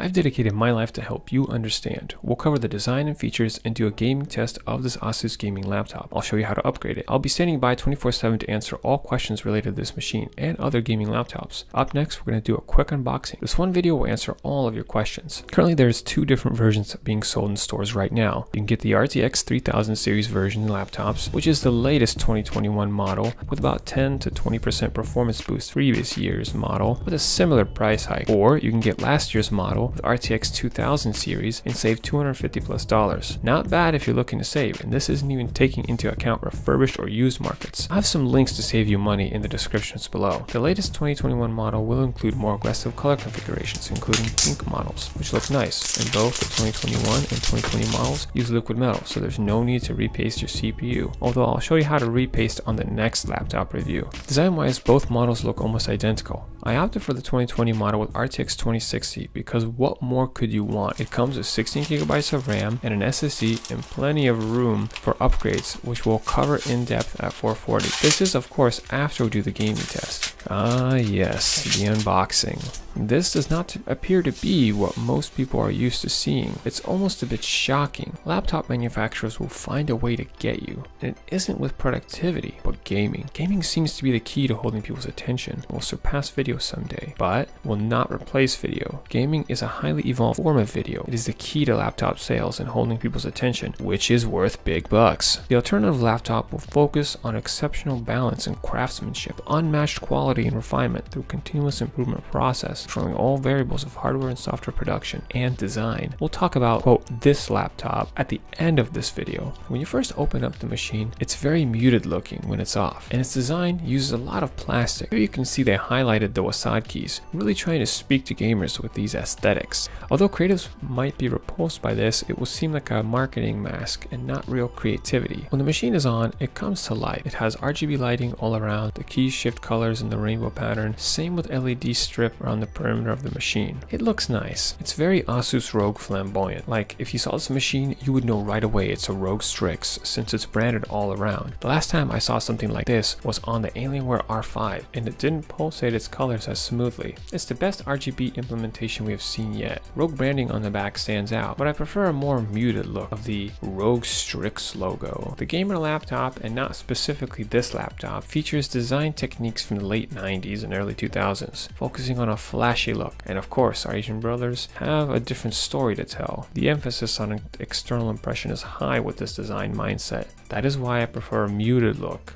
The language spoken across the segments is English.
I've dedicated my life to help you understand. We'll cover the design and features and do a gaming test of this Asus gaming laptop. I'll show you how to upgrade it. I'll be standing by 24/7 to answer all questions related to this machine and other gaming laptops. Up next, we're going to do a quick unboxing. This one video will answer all of your questions. Currently, there's two different versions being sold in stores right now. You can get the RTX 3000 series version laptops, which is the latest 2021 model with about 10 to 20% performance boost previous year's model with a similar price hike. Or you can get last year's model with RTX 2000 series and save $250 plus. Not bad if you're looking to save, and this isn't even taking into account refurbished or used markets. I have some links to save you money in the descriptions below. The latest 2021 model will include more aggressive color configurations, including pink models, which looks nice, and both the 2021 and 2020 models use liquid metal, so there's no need to repaste your CPU, although I'll show you how to repaste on the next laptop review. Design-wise, both models look almost identical. I opted for the 2020 model with RTX 2060 because what more could you want? It comes with 16 GB of RAM and an SSD and plenty of room for upgrades, which we'll cover in depth at 440. This is, of course, after we do the gaming test. Ah yes, the unboxing. This does not appear to be what most people are used to seeing. It's almost a bit shocking. Laptop manufacturers will find a way to get you. And it isn't with productivity, but gaming. Gaming seems to be the key to holding people's attention. It will surpass video someday, but will not replace video. Gaming is a highly evolved form of video. It is the key to laptop sales and holding people's attention, which is worth big bucks. The alternative laptop will focus on exceptional balance and craftsmanship, unmatched quality and refinement through continuous improvement process, controlling all variables of hardware and software production and design. We'll talk about, quote, this laptop at the end of this video. When you first open up the machine, it's very muted looking when it's off, and its design uses a lot of plastic. Here you can see they highlighted the WASD keys, really trying to speak to gamers with these aesthetics. Although creatives might be repulsed by this, it will seem like a marketing mask and not real creativity. When the machine is on, it comes to life. It has RGB lighting all around, the keys shift colors in the rainbow pattern, same with LED strip around the perimeter of the machine. It looks nice. It's very Asus ROG flamboyant. Like, if you saw this machine, you would know right away it's a ROG Strix since it's branded all around. The last time I saw something like this was on the Alienware R5, and it didn't pulsate its colors as smoothly. It's the best RGB implementation we have seen yet. ROG branding on the back stands out, but I prefer a more muted look of the ROG Strix logo. The gamer laptop, and not specifically this laptop, features design techniques from the late 90s and early 2000s, focusing on a flashy look. And of course, our Asian brothers have a different story to tell. The emphasis on external impression is high with this design mindset. That is why I prefer a muted look.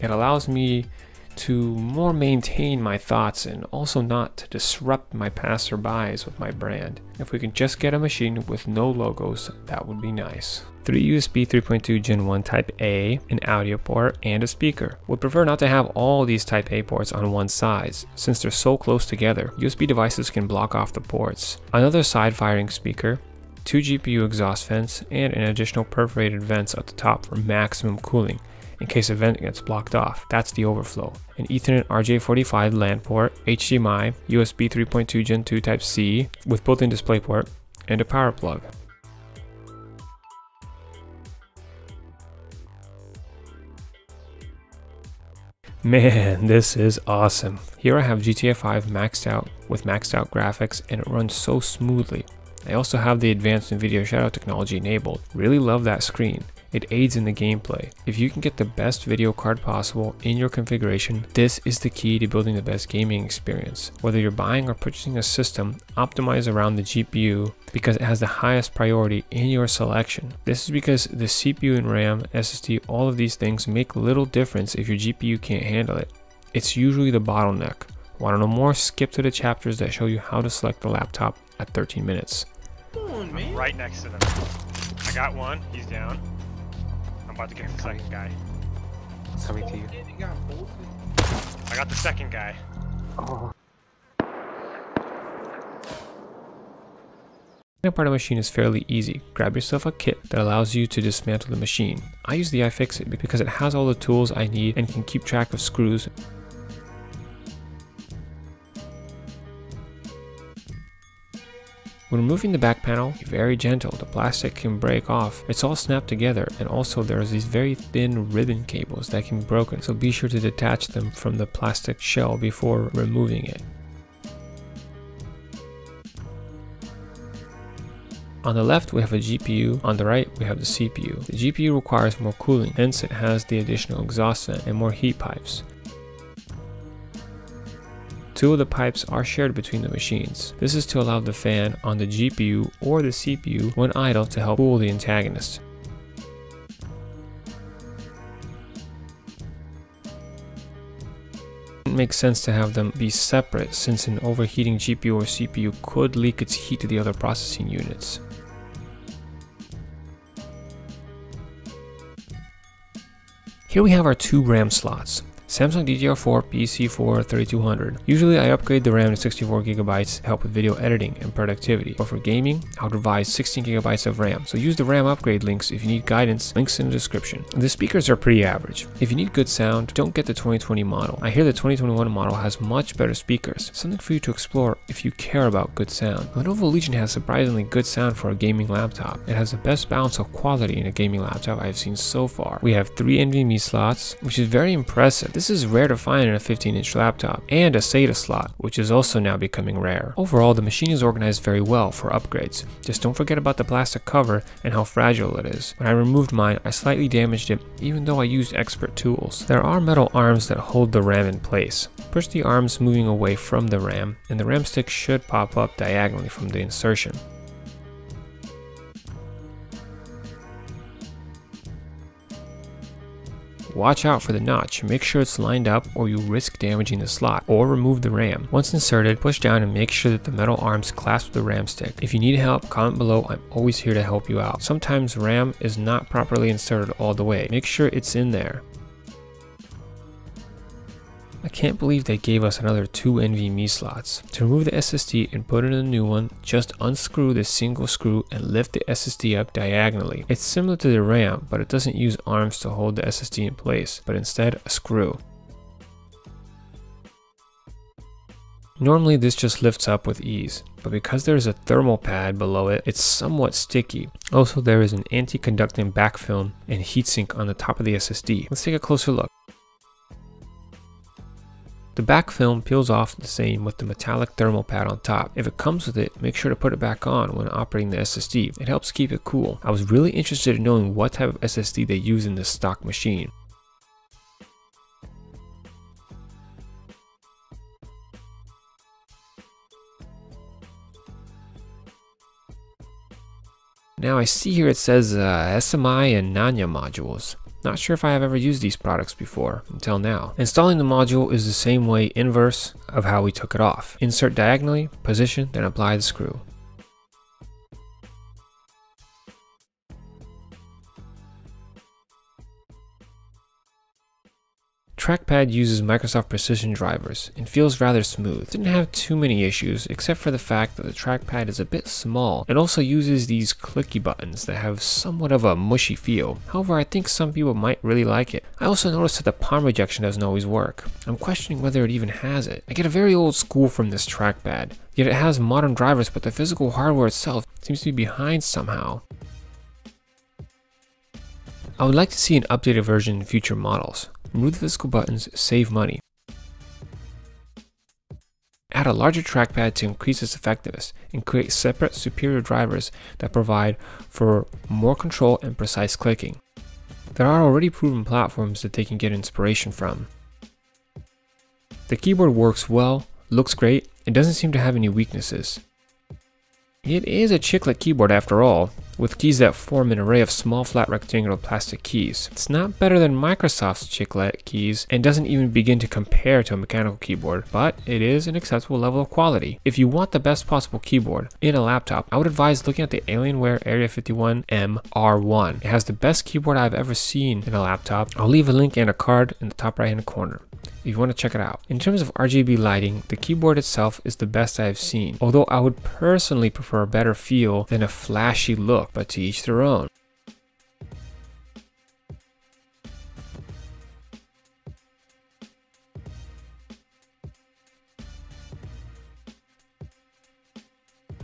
It allows me to more maintain my thoughts and also not to disrupt my passerbys with my brand. If we can just get a machine with no logos, that would be nice. 3 USB 3.2 Gen 1 Type A, an audio port, and a speaker. Would prefer not to have all these Type A ports on one side, since they're so close together. USB devices can block off the ports. Another side firing speaker, 2 GPU exhaust vents, and an additional perforated vents at the top for maximum cooling in case a vent gets blocked off. That's the overflow. An Ethernet RJ45 LAN port, HDMI, USB 3.2 Gen 2 Type C with built-in DisplayPort, and a power plug. Man, this is awesome. Here I have GTA 5 maxed out with maxed out graphics, and it runs so smoothly. I also have the advanced NVIDIA shadow technology enabled. Really love that screen. It aids in the gameplay. If you can get the best video card possible in your configuration, this is the key to building the best gaming experience. Whether you're buying or purchasing a system, optimize around the GPU because it has the highest priority in your selection. This is because the CPU and RAM, SSD, all of these things make little difference if your GPU can't handle it. It's usually the bottleneck. Want to know more? Skip to the chapters that show you how to select the laptop at 13 minutes. I'm right next to them. I got one, he's down. I'm about to get the second guy. It's coming to you. I got the second guy. Oh. Getting apart a machine is fairly easy. Grab yourself a kit that allows you to dismantle the machine. I use the iFixit because it has all the tools I need and can keep track of screws. When removing the back panel, be very gentle. The plastic can break off. It's all snapped together, and also there's these very thin ribbon cables that can be broken, so be sure to detach them from the plastic shell before removing it. On the left, we have a GPU. On the right, we have the CPU. The GPU requires more cooling, hence it has the additional exhaust vent and more heat pipes. Two of the pipes are shared between the machines. This is to allow the fan on the GPU or the CPU when idle to help cool the antagonist. It makes sense to have them be separate since an overheating GPU or CPU could leak its heat to the other processing units. Here we have our two RAM slots. Samsung DDR4 PC4 3200. Usually I upgrade the RAM to 64GB to help with video editing and productivity, but for gaming, I'll devise 16GB of RAM, so use the RAM upgrade links if you need guidance, links in the description. The speakers are pretty average. If you need good sound, don't get the 2020 model. I hear the 2021 model has much better speakers, something for you to explore if you care about good sound. Lenovo Legion has surprisingly good sound for a gaming laptop. It has the best balance of quality in a gaming laptop I've seen so far. We have 3 NVMe slots, which is very impressive. This is rare to find in a 15-inch laptop, and a SATA slot, which is also now becoming rare. Overall, the machine is organized very well for upgrades. Just don't forget about the plastic cover and how fragile it is. When I removed mine, I slightly damaged it, even though I used expert tools. There are metal arms that hold the RAM in place. Push the arms moving away from the RAM, and the RAM stick should pop up diagonally from the insertion. Watch out for the notch, make sure it's lined up or you risk damaging the slot, or remove the RAM. Once inserted, push down and make sure that the metal arms clasp the RAM stick. If you need help, comment below, I'm always here to help you out. Sometimes RAM is not properly inserted all the way, make sure it's in there. I can't believe they gave us another 2 NVMe slots. To remove the SSD and put in a new one, just unscrew the single screw and lift the SSD up diagonally. It's similar to the RAM, but it doesn't use arms to hold the SSD in place, but instead a screw. Normally this just lifts up with ease, but because there is a thermal pad below it, it's somewhat sticky. Also, there is an anti-conducting back film and heatsink on the top of the SSD. Let's take a closer look. The back film peels off the same with the metallic thermal pad on top. If it comes with it, make sure to put it back on when operating the SSD. It helps keep it cool. I was really interested in knowing what type of SSD they use in this stock machine. Now I see here it says SMI and Nanya modules. Not sure if I have ever used these products before, until now. Installing the module is the same way inverse of how we took it off. Insert diagonally, position, then apply the screw. Trackpad uses Microsoft precision drivers and feels rather smooth. Didn't have too many issues except for the fact that the trackpad is a bit small. It also uses these clicky buttons that have somewhat of a mushy feel. However, I think some people might really like it. I also noticed that the palm rejection doesn't always work. I'm questioning whether it even has it. I get a very old school from this trackpad, yet it has modern drivers, but the physical hardware itself seems to be behind somehow. I would like to see an updated version in future models. Remove the physical buttons, save money. Add a larger trackpad to increase its effectiveness and create separate superior drivers that provide for more control and precise clicking. There are already proven platforms that they can get inspiration from. The keyboard works well, looks great, and doesn't seem to have any weaknesses. It is a chiclet keyboard after all, with keys that form an array of small flat rectangular plastic keys. It's not better than Microsoft's chiclet keys and doesn't even begin to compare to a mechanical keyboard, but it is an acceptable level of quality. If you want the best possible keyboard in a laptop, I would advise looking at the Alienware Area 51M R1. It has the best keyboard I've ever seen in a laptop. I'll leave a link and a card in the top right hand corner if you want to check it out. In terms of RGB lighting, the keyboard itself is the best I have seen, although I would personally prefer a better feel than a flashy look, but to each their own.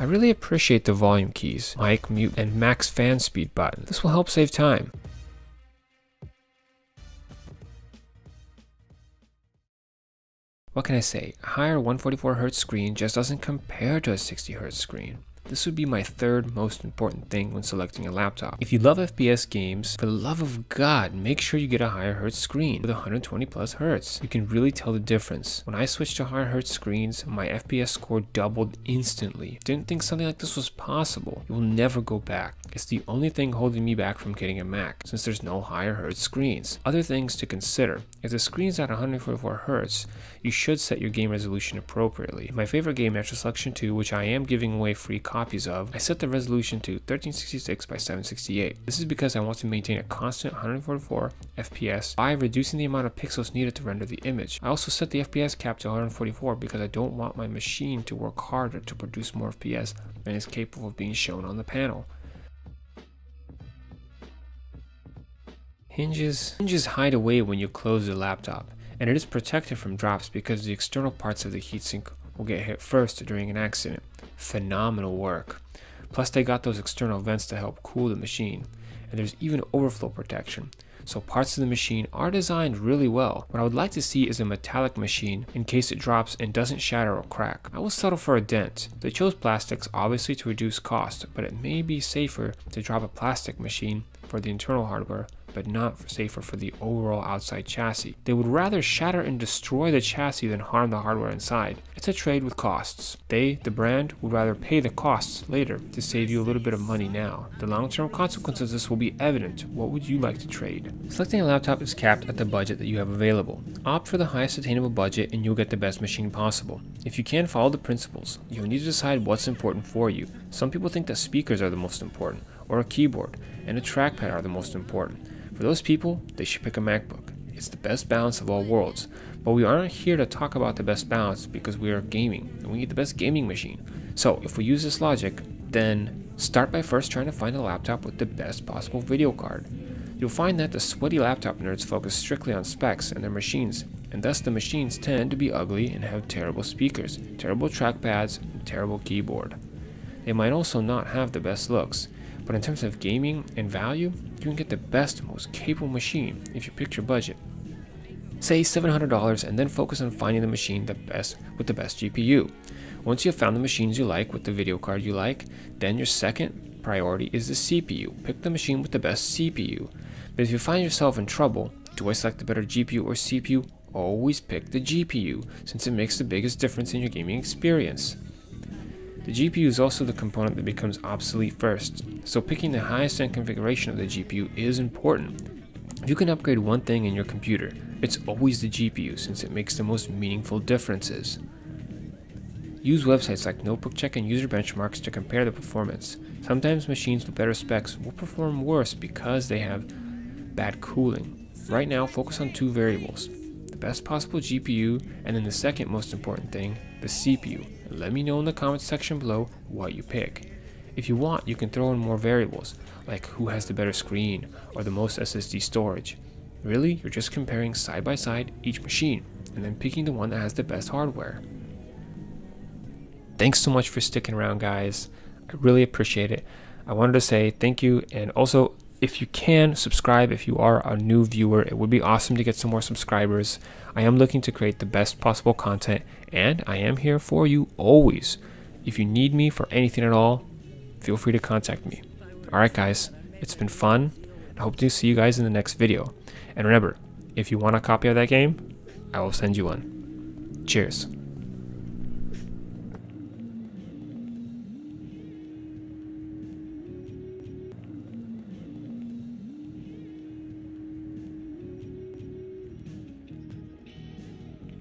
I really appreciate the volume keys, mic, mute, and max fan speed button. This will help save time. What can I say? A higher 144Hz screen just doesn't compare to a 60Hz screen. This would be my third most important thing when selecting a laptop. If you love FPS games, for the love of God, make sure you get a higher hertz screen with 120 plus hertz. You can really tell the difference. When I switched to higher hertz screens, my FPS score doubled instantly. Didn't think something like this was possible. It will never go back. It's the only thing holding me back from getting a Mac, since there's no higher hertz screens. Other things to consider. If the screen's at 144 hertz, you should set your game resolution appropriately. My favorite game, Metro Selection 2, which I am giving away free copies of, I set the resolution to 1366 by 768. This is because I want to maintain a constant 144 FPS by reducing the amount of pixels needed to render the image. I also set the FPS cap to 144 because I don't want my machine to work harder to produce more FPS than is capable of being shown on the panel. Hinges hide away when you close the laptop, and it is protected from drops because the external parts of the heatsink will get hit first during an accident. Phenomenal work. Plus they got those external vents to help cool the machine, and there's even overflow protection. So parts of the machine are designed really well. What I would like to see is a metallic machine in case it drops and doesn't shatter or crack. I will settle for a dent. They chose plastics obviously to reduce cost, but it may be safer to drop a plastic machine for the internal hardware, but not safer for the overall outside chassis. They would rather shatter and destroy the chassis than harm the hardware inside. It's a trade with costs. They, the brand, would rather pay the costs later to save you a little bit of money now. The long-term consequences of this will be evident. What would you like to trade? Selecting a laptop is capped at the budget that you have available. Opt for the highest attainable budget and you'll get the best machine possible. If you can follow the principles, you'll need to decide what's important for you. Some people think that speakers are the most important, or a keyboard and a trackpad are the most important. For those people, they should pick a MacBook. It's the best balance of all worlds, but we aren't here to talk about the best balance because we are gaming and we need the best gaming machine. So if we use this logic, then start by first trying to find a laptop with the best possible video card. You'll find that the sweaty laptop nerds focus strictly on specs and their machines, and thus the machines tend to be ugly and have terrible speakers, terrible trackpads, and terrible keyboard. They might also not have the best looks, but in terms of gaming and value, you can get the best, most capable machine if you pick your budget. Say $700 and then focus on finding the machine with the best GPU. Once you have found the machines you like with the video card you like, then your second priority is the CPU. Pick the machine with the best CPU. But if you find yourself in trouble, do I select the better GPU or CPU? Always pick the GPU, since it makes the biggest difference in your gaming experience. The GPU is also the component that becomes obsolete first, so picking the highest end configuration of the GPU is important. If you can upgrade one thing in your computer, it's always the GPU since it makes the most meaningful differences. Use websites like Notebook Check and User Benchmarks to compare the performance. Sometimes machines with better specs will perform worse because they have bad cooling. Right now, focus on two variables: the best possible GPU and then the second most important thing, the CPU. Let me know in the comments section below what you pick. If you want, you can throw in more variables, like who has the better screen or the most SSD storage. Really, you're just comparing side by side each machine and then picking the one that has the best hardware. Thanks so much for sticking around, guys. I really appreciate it. I wanted to say thank you, and also if you can, subscribe if you are a new viewer. It would be awesome to get some more subscribers. I am looking to create the best possible content, and I am here for you always. If you need me for anything at all, feel free to contact me. Alright guys, it's been fun. I hope to see you guys in the next video. And remember, if you want a copy of that game, I will send you one. Cheers.